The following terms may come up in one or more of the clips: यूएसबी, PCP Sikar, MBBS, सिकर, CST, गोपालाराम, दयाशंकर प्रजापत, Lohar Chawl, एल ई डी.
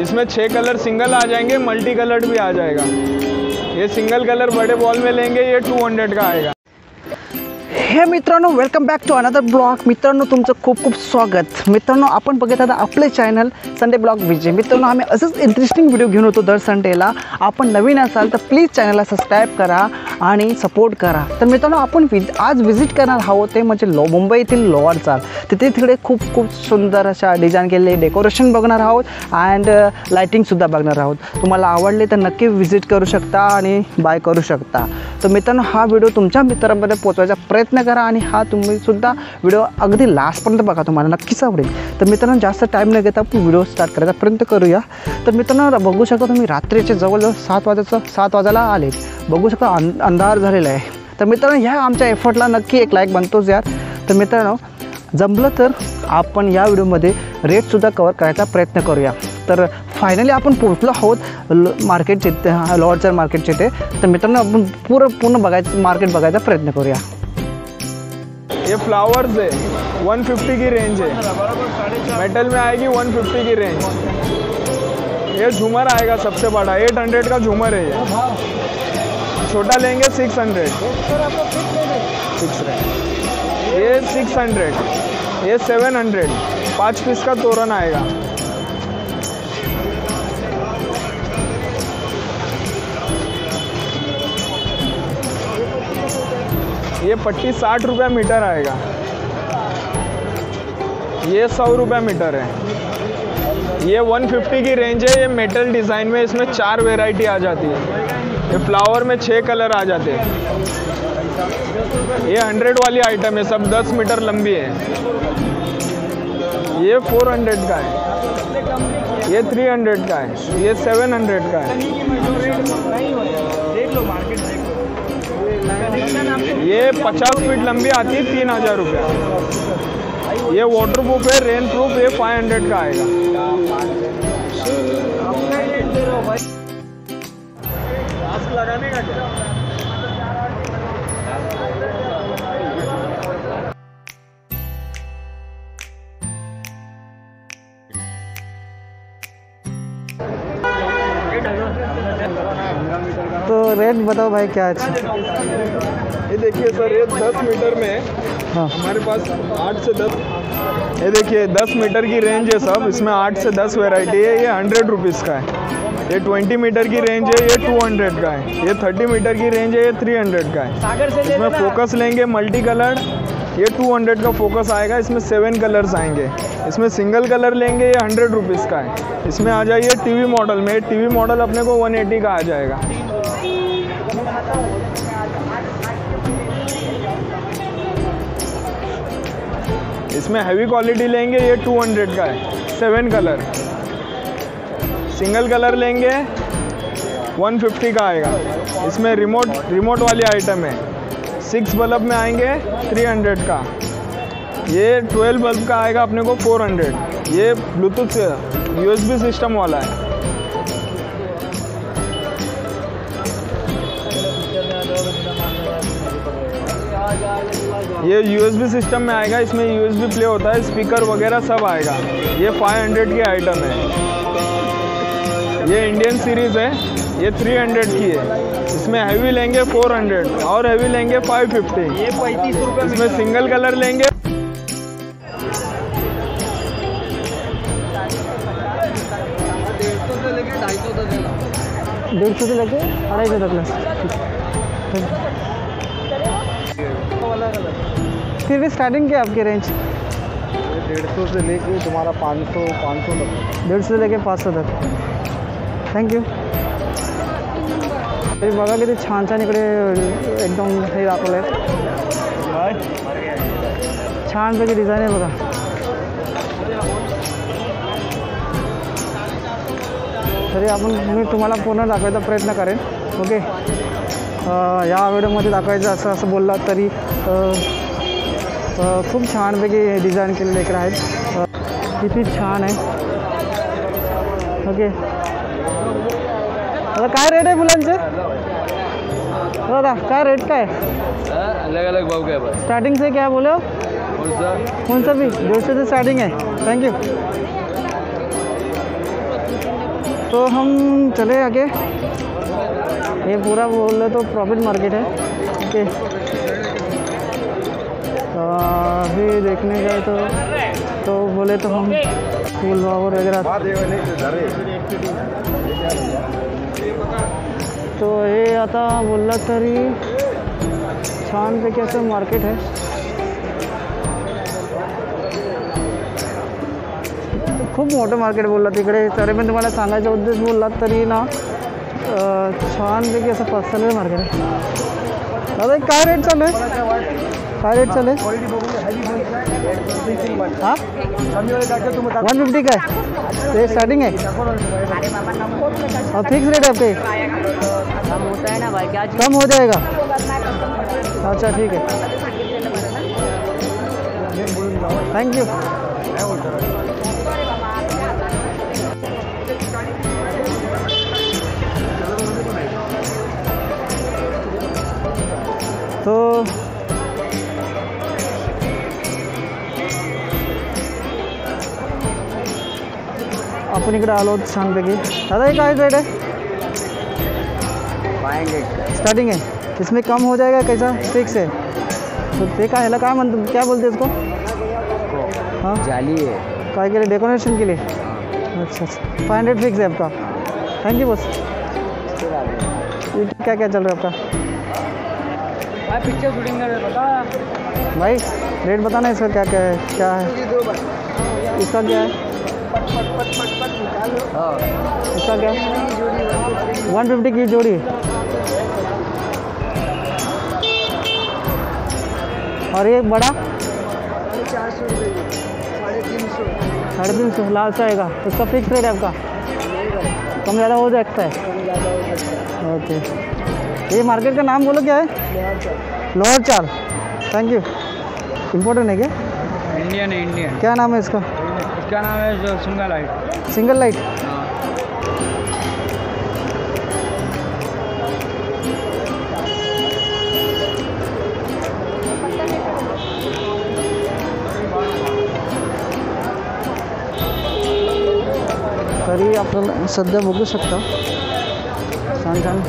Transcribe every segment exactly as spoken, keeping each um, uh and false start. इसमें छः colour single आ जाएंगे, मल्टी कलर भी आ जाएगा। ये सिंगल कलर बड़े बॉल में लेंगे, ये टू हंड्रेड का आएगा। हे मित्रांनो, welcome back to another blog. मित्रांनो तुमचं खूप खूप स्वागत। मित्रांनो आपण बघत आहात आपले चॅनल संडे ब्लॉग विजय। मित्रांनो आम्ही असंच इंटरेस्टिंग व्हिडिओ घेऊन येतो दर संडेला। आपण नवीन असाल तर प्लीज चॅनलला सबस्क्राइब करा आणि सपोर्ट करा। तर मित्रांनो आपण आज विजिट करणार आहोत ते म्हणजे लो मुंबईतील लोहार चाळ। तिथे तिकडे खूप खूप सुंदर अशा डिझाइन केलेले डेकोरेशन बघणार आहोत अँड लाइटिंगसुद्धा बघणार आहोत। तुम्हाला आवडले तर नक्की विजिट करू शकता आणि बाय करू शकता। तर मित्रांनो हा व्हिडिओ तुमच्या मित्रांमध्ये पोहोचवायचा प्रयत्न करा आणि हा तुम्ही सुद्धा व्हिडिओ अगदी लास्टपर्यंत बघा, तुम्हाला नक्कीच आवडेल। तर मित्रांनो जास्त टाइम न घेता आपण व्हिडिओ स्टार्ट करायचा प्रयत्न करूया। तर मित्रांनो बघू शकता तुम्ही रात्रीचे जवळजवळ सात वाजता सात वाजायला आले, बघू शकता अंधार झालेला आहे। तर मित्रांनो ह्या आमच्या एफर्टला नक्की एक लाईक बनतोच यार। तर मित्रांनो जमलं तर आपण या व्हिडिओमध्ये रेटसुद्धा कवर करायचा प्रयत्न करूया। तर फायनली आपण पोहोचलो आहोत मार्केटचे, लोहार चाळ मार्केटचे ते। तर मित्रांनो आपण पूर्ण पूर्ण बघायचं मार्केट बघायचा प्रयत्न करूया। ये फ्लावर्स है, वन फिफ्टी की रेंज है। मेटल में आएगी वन फिफ्टी की रेंज। ये झूमर आएगा सबसे बड़ा, एट हंड्रेड का झूमर है ये। छोटा लेंगे सिक्स हंड्रेड। ये सिक्स हंड्रेड, ये सेवन हंड्रेड। पाँच पीस का तोरण आएगा। ये पट्टी साठ रुपये मीटर आएगा। ये सौ रुपये मीटर है। ये वन फिफ्टी की रेंज है। ये मेटल डिज़ाइन में इसमें चार वेराइटी आ जाती है। ये फ्लावर में छः कलर आ जाते हैं। ये हंड्रेड वाली आइटम है, सब दस मीटर लंबी है। ये फोर हंड्रेड का है। ये थ्री हंड्रेड का है। ये सेवन हंड्रेड का है। ये पचास फीट लंबी आती है, तीन हज़ार रुपया। ये वाटर प्रूफ है, रेन प्रूफ। ये फाइव हंड्रेड का आएगा। तो रेट बताओ भाई क्या अच्छा। ये देखिए सर, ये दस मीटर में है। हाँ हमारे पास आठ से दस। ये देखिए दस मीटर की रेंज है सब, इसमें आठ से दस वैरायटी है। ये हंड्रेड रुपीज़ का है। ये बीस मीटर की रेंज है। ये टू हंड्रेड का है। ये तीस मीटर की रेंज है। ये तीन सौ का है। इसमें फोकस लेंगे मल्टी कलर। ये टू हंड्रेड का फोकस आएगा। इसमें सेवन कलर्स आएंगे। इसमें सिंगल कलर लेंगे। ये हंड्रेड रुपीज़ का है। इसमें आ जाइए टीवी मॉडल में। टीवी मॉडल अपने को वन एटी का आ जाएगा। इसमें हैवी क्वालिटी लेंगे। ये टू हंड्रेड का है। सेवन कलर सिंगल कलर लेंगे, वन फिफ्टी का आएगा। इसमें रिमोट रिमोट वाली आइटम है। सिक्स बल्ब में आएंगे, थ्री हंड्रेड का। ये ट्वेल्व बल्ब का आएगा अपने को, फोर हंड्रेड। ये ब्लूटूथ यूएसबी सिस्टम वाला है। ये यूएसबी सिस्टम में आएगा। इसमें यूएसबी प्ले होता है, स्पीकर वगैरह सब आएगा। ये फाइव हंड्रेड की आइटम है। ये इंडियन सीरीज़ है। ये तीन सौ की है। इसमें हैवी लेंगे फोर हंड्रेड और हैवी लेंगे फाइव फिफ्टी। ये पैंतीस रुपये। इसमें सिंगल कलर लेंगे। डेढ़ सौ से लेके अढ़ाई सौ तक। फिर भी स्टार्टिंग क्या आपकी रेंज? डेढ़ सौ से लेके तुम्हारा पाँच सौ पाँच सौ तक। डेढ़ सौ से लेके पाँच सौ तक। Thank you. हे बघा किती छान छान इकडे एकदम हे दाखवलं आहे, छानपैकी डिझाईन आहे बघा। तरी आपण मी तुम्हाला पूर्ण दाखवायचा प्रयत्न करेन, ओके। या व्हिडिओमध्ये दाखवायचं असं असं बोलला तरी खूप छानपैकी डिझाईन केलेले इकडे आहेत, किती छान आहे, ओके। दादा काय रेट आहे फुलांचे? दादा क्या रेट का है? अलग अलग भाव का है भाई। स्टार्टिंग से क्या बोले हो? कौन सा कौन सा भी डेढ़ सौ से स्टार्टिंग है। Thank you. तो हम चले आगे। ये पूरा बोल तो प्रॉफिट मार्केट है। ओके अभी देखने गए तो तो बोले तो हम फूल और वगैरह तो ये आता बोलला तरी छान पे कैसे मार्केट है। खूप मोठं मार्केट बोलला तिकडे तरी पण तुम्हाला सांगायचा उद्देश बोलला तरी ना छान पे कैसे पर्सनल मार्केट है। दादा काय रेट चालू आहे? काय रेट चालू आहे? हां एक सौ पचास का है स्टार्टिंग है। और फिक्स रेट है आपके? होता है ना भाई क्या कम हो जाएगा। अच्छा ठीक है थैंक यू। तो आपण इकडे आलो छानपैकी। दादा हे काय रेट आहे? स्टार्टिंग है इसमें कम हो जाएगा कैसा फिक्स है। तो देखा है क्या मन क्या बोलते हैं इसको? हाँ जाली है क्या के लिए डेकोरेशन के लिए। अच्छा अच्छा फाइव हंड्रेड फिक्स है आपका। Thank you boss. क्या क्या चल रहा है आपका? भाई पिक्चर शूटिंग का रेट बता। भाई रेट बताना इसका क्या क्या है क्या है इसका क्या है इसका क्या वन फिफ्टी की जोड़ी। और ये बड़ा चार सौ साढ़े तीन सौ साढ़े तीन सौ लाल सा आएगा। उसका फिक्स रेट है आपका? कम ज़्यादा हो सकता है। ओके ये मार्केट का नाम बोलो क्या है? लोहर चाल। Thank you. इम्पोर्टेंट है क्या? इंडियन है इंडियन। क्या नाम है इसका? इसका नाम है सिंगल लाइट। सिंगल लाइट तरी आपण सध्या बघू शकता छान छान।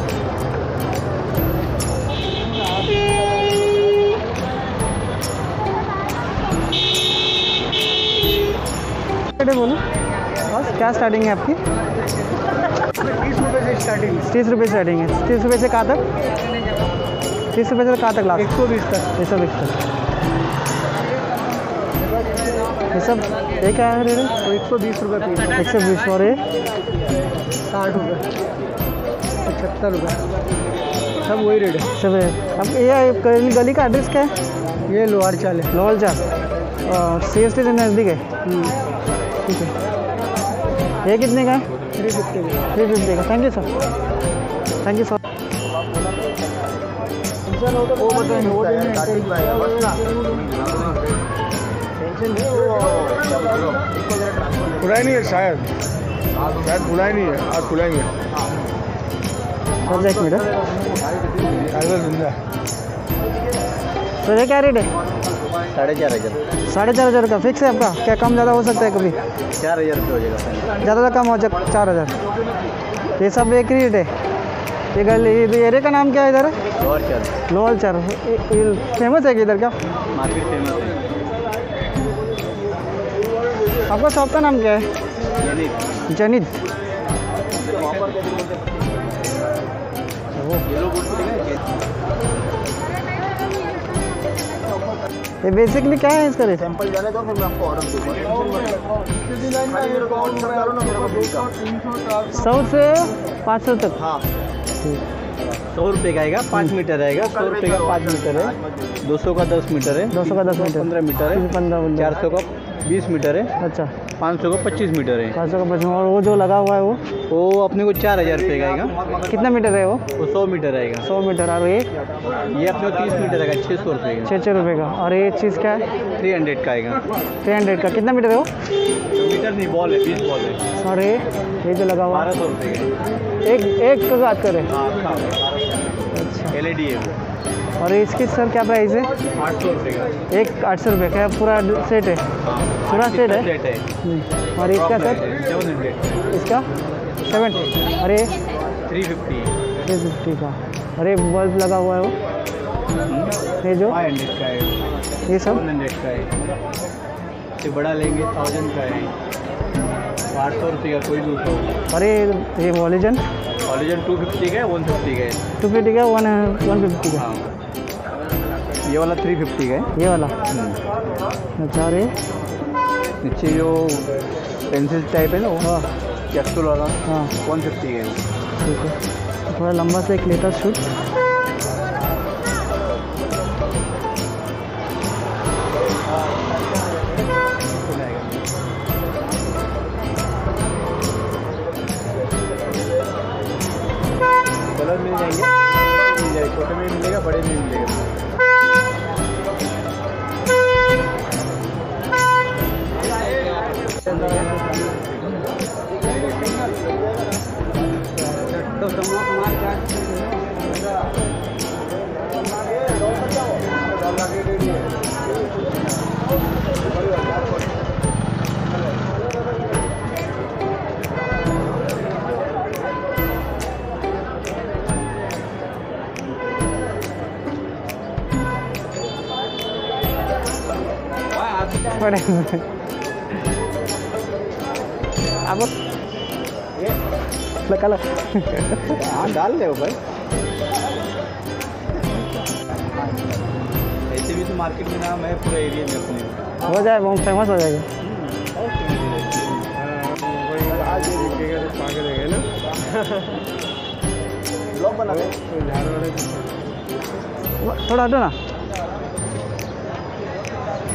बोलो बस क्या स्टार्टिंग है आपकी? तीस रुपये से स्टार्टिंग। तीस रुपये स्टार्टिंग है। तीस रुपये से कहाँ तक? तीस रुपये से कहाँ तक लास्ट? एक सौ बीस तक। एक सौ बीस तक। ये सब ये क्या है रेट? एक सौ बीस रुपये पीस। एक सौ बीस और ये साठ रुपये पचहत्तर रुपये सब वही रेट है सब। अब ये गली का एड्रेस क्या है? ये लोहार चाल है। लोहार चाल सी एस टी से नज़दीक है। ठीक है ये कितने का है? थ्री फिफ्टी का। थ्री फिफ्टी का। Thank you sir. Thank you sir. वो बताएंगे खुला ही नहीं है शायद शायद खुला ही नहीं है आज खुलाएंगे। एक मिनट तो ये क्या रेट है? साढ़े चार हज़ार। साढ़े चार हज़ार का फिक्स है आपका? क्या कम ज़्यादा हो सकता है कभी? चार हज़ार रुपये हो जाएगा ज़्यादा से कम हो जाएगा चार हज़ार। ये सब एक रेट है। ये गली एरिया का नाम क्या है इधर? लोहर चाल। लोहर चाल फेमस है कि इधर क्या मार्केट फेमस है? आपका शॉप का नाम क्या है? जनित। ये बेसिकली क्या है इसका रेट? सैंपल जाने दो फिर मैं आपको ऑर्डर दूंगा। सौ से पाँच सौ तक। हाँ सौ रुपये का आएगा। पाँच मीटर आएगा। सौ रुपये का पाँच मीटर है। दो सौ का दस मीटर है। दो सौ का दस मीटर पंद्रह मीटर है। पंद्रह चार सौ का बीस मीटर है। अच्छा पाँच सौ का पच्चीस मीटर है। पाँच सौ का पच्चीस। और वो जो लगा हुआ है वो वो अपने को चार हज़ार रुपये का आएगा। कितना मीटर है वो? वो सौ मीटर आएगा। सौ मीटर। और ये ये अपने को तीस मीटर आएगा छः सौ रुपये का। छः सौ रुपये का। और ये चीज़ क्या है? थ्री हंड्रेड का आएगा। थ्री हंड्रेड का। कितना मीटर है वो? मीटर नहीं बॉल है बीस बॉल है। और ये ये जो लगा हुआ है बारह सौ रुपये का। एक एक का बात करें। अच्छा एल ई डी है। और इसकी सर क्या प्राइस है? आठ सौ रुपये का। एक आठ सौ रुपये का पूरा सेट है। पूरा सेट है, है। और इसका सर इसका सेवन अरे थ्री फिफ्टी थ्री फिफ्टी का। अरे बल्ब लगा हुआ है वो, ये जो फाइव हंड्रेड का है, ये सब वन हंड्रेड का है। इससे बड़ा लेंगे थाउजेंड का है, आठ सौ रुपये का कोई दूसरा। अरे ये वॉलीजन वॉलीजन टू फिफ्टी का है, वन फिफ्टी का है, टू फिफ्टी का वन वन फिफ्टी का। ये वाला थ्री फिफ्टी का है ये वाला। अच्छा रे नीचे जो पेंसिल टाइप है ना वो कैप्सूल वाला, हाँ वन फिफ्टी का है। ठीक है, थोड़ा लंबा सा एक लेटर शूट। कलर मिल जाएंगे, छोटे में मिलेगा, बड़े में मिलेगा। बड़े अब लगा लग हाँ डाल ले भाई। ऐसे भी तो मार्केट में नाम है पूरे एरिया में अपने, हो जाए बहुत फेमस हो जाएगा। आज ये दिखेगा तो पागल है ना, ब्लॉग बना के थोड़ा दो ना।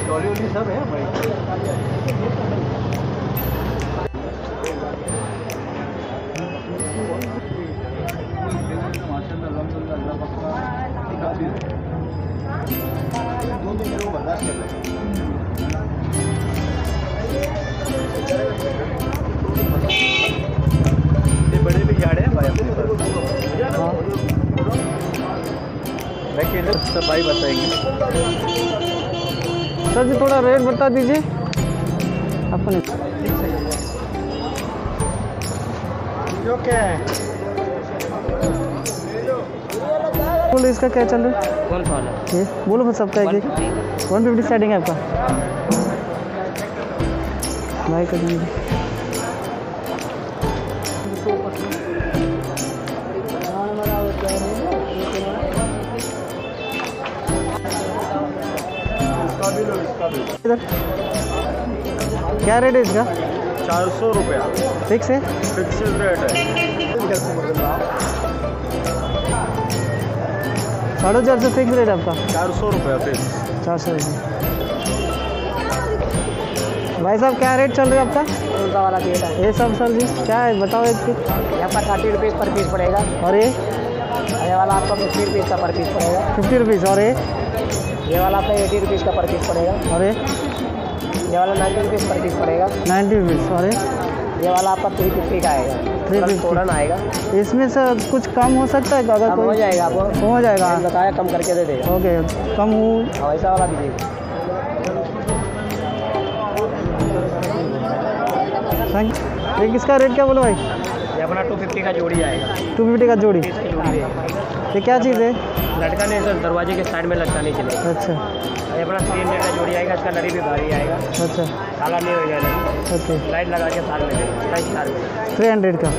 डॉली उली सब है भाई। बड़े भी झाड़ हैं भाई अपने पास, भाई बताएंगे सर जी। थोड़ा रेट बता दीजिए अपने। बोलो इसका क्या चल रहा है, कौन सा है बोलो फिर सबका एक एक। वन फिफ्टी स्टार्टिंग है आपका भाई कर दीजिए। इधर क्या रेट है इसका? चार सौ रुपया फिक्स है, फिक्स रेट है। साढ़े चार सौ फिक्स रेट आपका, चार सौ रुपया फिक्स, चार सौ रुपये। भाई साहब क्या रेट चल रहा है आपका वाला रेट है ये सब? सर जी क्या है बताओ। इसकी यहाँ पर थर्टी रुपीज़ पर पीस पड़ेगा, और ये ये वाला आपका फिफ्टी रुपीज़ का पर पीस पड़ेगा, फिफ्टी रुपीज़। और ये ये वाला आपका एटी रुपीज़ का पर पीस पड़ेगा, और ये ये वाला नाइन्टी रुपीज़ पर पीस पड़ेगा, नाइन्टी रुपीज़। और ये वाला आपका थ्री फिफ्टी का आएगा, थ्री फिफ्टी आएगा। इसमें से कुछ कम हो सकता है? अगर हो जाएगा आपको, हो जाएगा बताया कम करके दे देगा। ओके कम हो वैसा वाला दीजिएगा। ये किसका रेट क्या बोलो भाई? ये अपना टू फिफ्टी का जोड़ी आएगा, टू फिफ्टी का जोड़ी। ये क्या चीज़ है? लटकाने सर, दरवाजे के साइड में लटकाने के लिए। अच्छा ये अपना थ्री हंड्रेड का जोड़ी आएगा, इसका लड़ी भी भारी आएगा। अच्छा काला नहीं होगा लड़ी। ओके लाइट लगा के साथ में थ्री हंड्रेड का।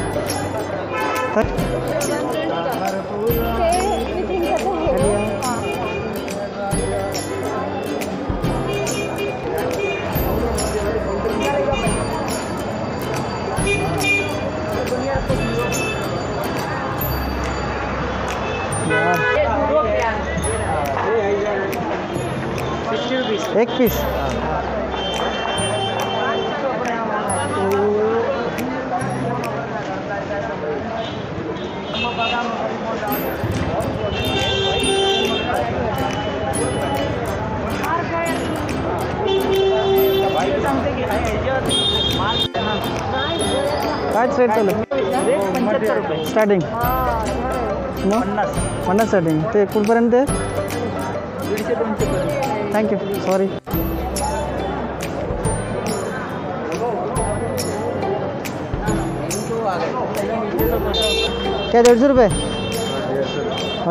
एक पीस पाँच रेट चलो स्टार्टिंग पन्नास स्टार्टिंग ते कुठपर्यंत? Thank you sorry. क्या डेढ़ सौ रुपये?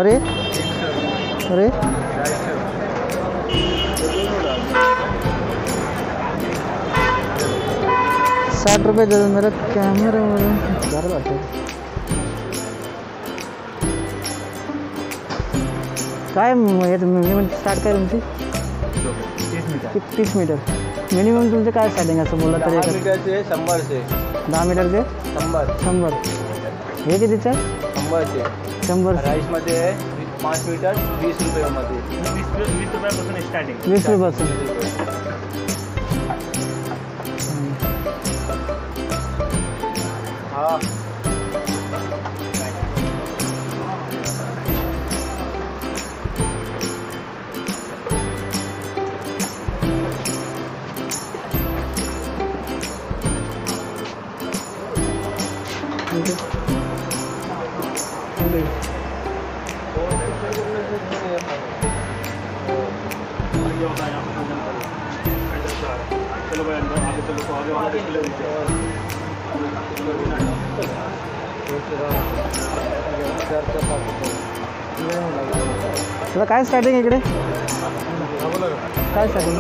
अरे अरे साठ रुपये दे दो। मेरा कैमरा काय मिनिमम स्टार्ट काय तुमची? तीस मीटर मिनिमम तुमचं काय स्टार्टिंग असं बोलला तरी? दहा मीटरचे शंभरचे दहा मीटरचे शंभर शंभर हे कितीचं? शंभरचे शंभर राईसमध्ये पाच मीटर वीस रुपयामध्ये वीस वीस रुपयापासून स्टार्टिंग वीस रुपयापासून हा काय स्टार्टिंग इकडे काय स्टार्टिंग?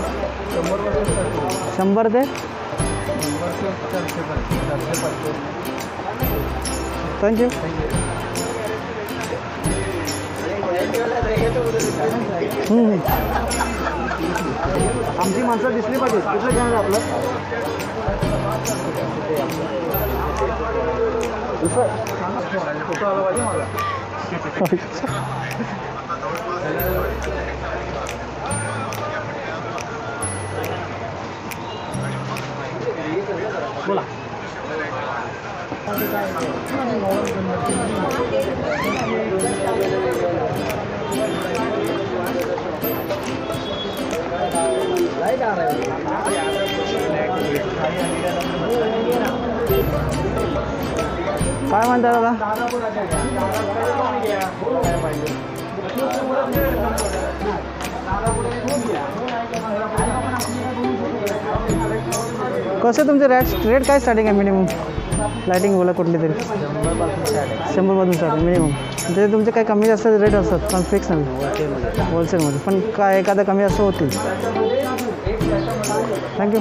शंभर ते थँक्यू। आमची माणसं दिसली पाहिजे कुठलं काय आपलं फोटो आला पाहिजे मला। बोला काय म्हणता दादा? कसं तुमचं रेट रेट काय स्टार्टिंग आहे मिनिमम? लायटिंग बोला कुठली तरी शंभरपासून स्टार्टिंग मिनिमम तरी तुमचे काय कमी जास्त रेट असतात पण फिक्स नाही होलसेलमध्ये पण काय एखादा कमी जास्त होतील। थँक्यू।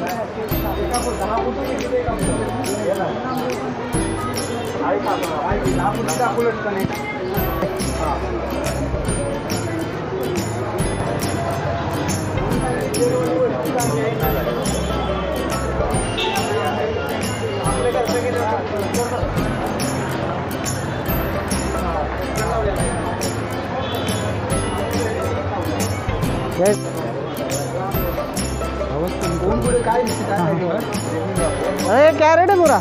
अरे क्या रेट है पूरा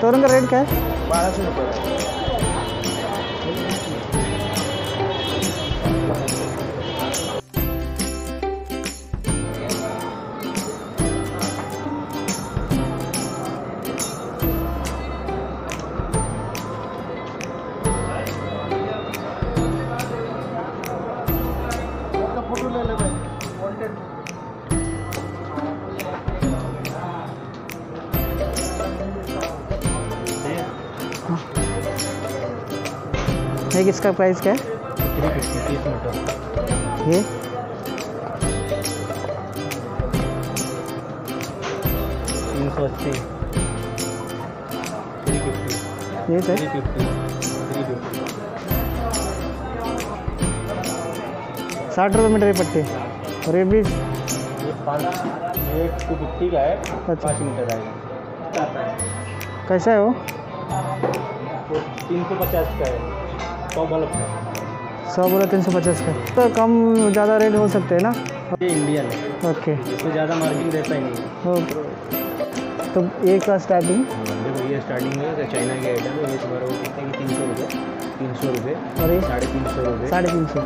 तो उनका रेट क्या है? बारह सौ रुपये। एक इसका प्राइस क्या है? ये तीन सौ अस्सी ये सर साठ रुपये मीटर की पट्टी और ये भी एक का है पाँच मीटर आएगा। कैसा है वो? तीन सौ पचास का है सौ बोला सौ बोला तीन सौ पचास का तो कम ज़्यादा रेट हो सकते हैं ना? ये इंडियन है। ओके इसमें ज़्यादा मार्जिन रहता ही नहीं। ओके तो ये का स्टार्टिंग देखो ये स्टार्टिंग है चाइना के आइटम है ये तुम्हारा वो कितने की तीन सौ रुपये तीन सौ रुपये और ये साढ़े तीन सौ रुपये साढ़े तीन सौ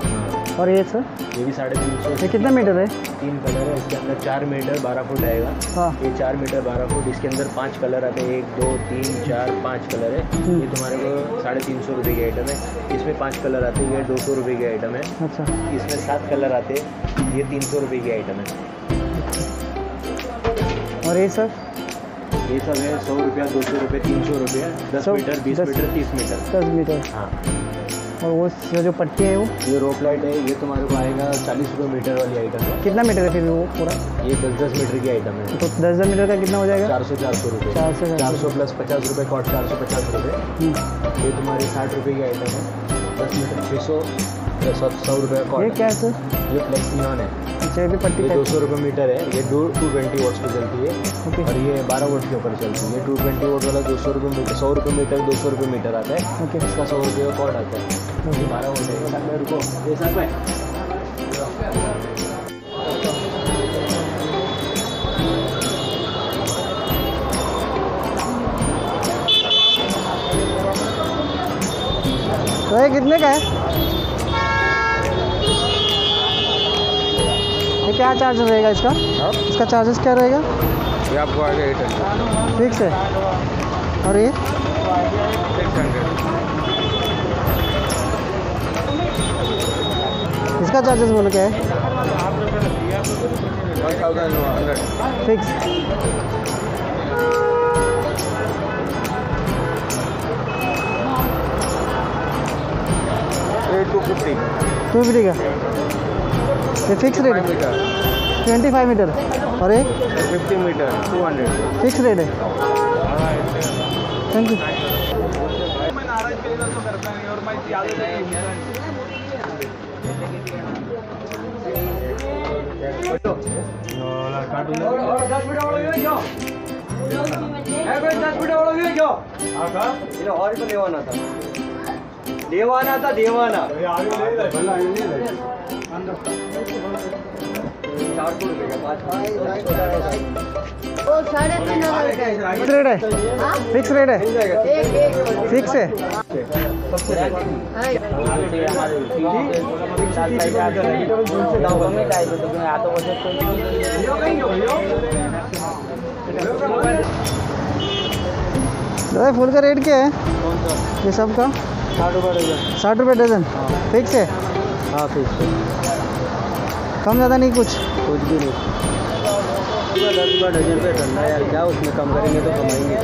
और ये सर ये भी साढ़े तीन सौ। ये कितना मीटर है? तीन कलर है इसके अंदर चार मीटर बारह फुट आएगा। हाँ ये चार मीटर बारह फुट इसके अंदर पाँच कलर आते हैं एक दो तीन चार पाँच कलर है। ये तुम्हारे को साढ़े तीन सौ रुपये की आइटम है। इसमें पाँच कलर आते हैं ये दो सौ रुपये की आइटम है। अच्छा इसमें सात कलर आते हैं ये तीन सौ रुपये की आइटम है। और ये सर ये सब है सौ रुपया, दो सौ रुपये, तीन सौ रुपया, दस मीटर, बीस मीटर, तीस मीटर, दस मीटर। हाँ, और वो जो पट्टी है वो ये रोप लाइट है, ये तुम्हारे को आएगा चालीस रुपये मीटर वाली आइटम है। कितना मीटर है फिर वो पूरा? ये दस दस मीटर की आइटम है। तो दस दस मीटर का कितना हो जाएगा? चार सौ चार सौ रुपये, चार सौ चार सौ प्लस पचास रुपये कॉट, चार सौ पचास रुपये। ये तुम्हारी साठ रुपये की आइटम है। दस मीटर छः सौ सौ रुपये का। ये क्या है सर? ये फ्लेक्स नियॉन है। भी पट्टी दो सौ रुपये मीटर है। ये दो टू ट्वेंटी वोट की चलती है। okay. और ये बारह वोट के ऊपर चलती है। ये टू ट्वेंटी वोट वाला दो सौ रुपये मीटर, सौ रुपये मीटर, दो सौ रुपये मीटर आता है। okay. इसका सौ रुपये का कॉर्ड आता है। ये बारह वोट है। साथ में रुको, ये साथ में तो ये कितने का है? क्या चार्ज रहेगा इसका? आप? इसका चार्जेस क्या रहेगा? ये आपको आएगा एट हंड्रेड फिक्स है। और ये सिक्स हंड्रेड इसका चार्जेस बोलो क्या है? One thousand hundred fix. Two fifty two fifty का ये फिक्स रेट है। ट्वेंटी फाइव मीटर और एक fifty metre two hundred fix rate है। Thank you. देवाना था देवाना फिक्स रेट है। फिक्स रेट है फिक्स है दादा। फूल का रेट क्या है ये सब का? साठ रुपये डजन। साठ रुपये डजन फिक्स है। हाँ फिक्स। कम ज़्यादा नहीं? कुछ कुछ भी नहीं। दस रुपये डजन पे धंधा यार, क्या उसमें कम करेंगे तो कमाएंगे।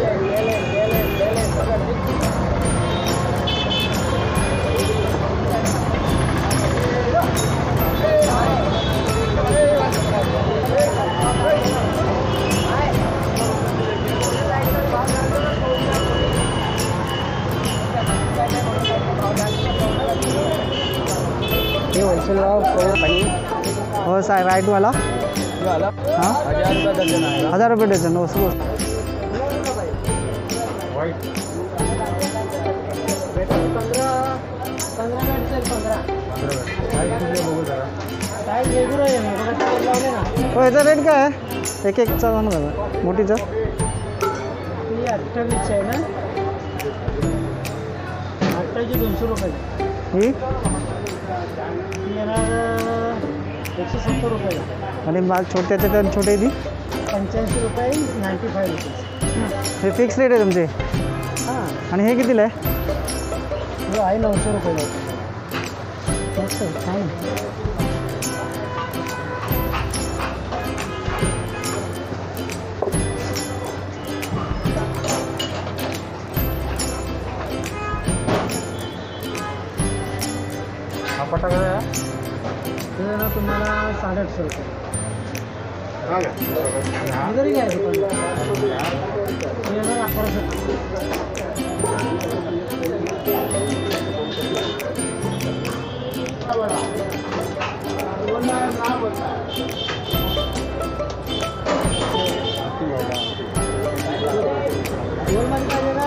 और साहब राइट वाला हाँ हज़ार रुपये डजन। उसको तो इधर रेट क्या है? एक एक चा मोटी चा अट्ठावीस है ना? अट्ठाईस दोन सौ रुपये। एक सौ सत्तर रुपये। माल छोटे थे तो छोटे दी पंच्याऐंशी रुपये नाइन्टी फाइव रुपीज। हे फिक्स रेट है तुमचे? हाँ। हे कितीला आहे? आहे नऊशे रुपये। मस्त छान। हा पटाकडे ना तुम्हाला साढ़े आठ सौ रुपये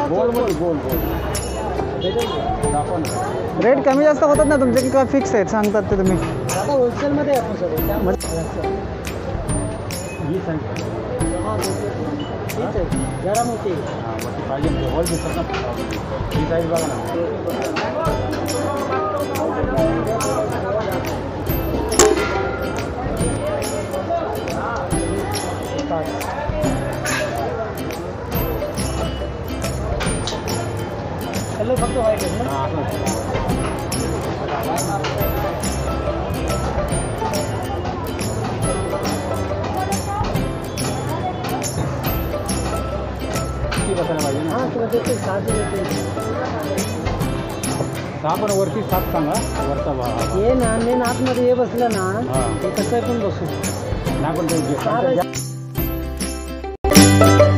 बोल बोल बोल बोल। रेट कमी जास्त होतात ना तुमचे की काय फिक्स आहेत सांगतात ते तुम्ही? होलसेल मध्ये आपण सगळं हेलो फक्त व्हाईट आहे। आपण वरती सात सांगा वरचा भाव हे ना मेन आतमध्ये हे बसलं ना ते कसं पण बसू ना पण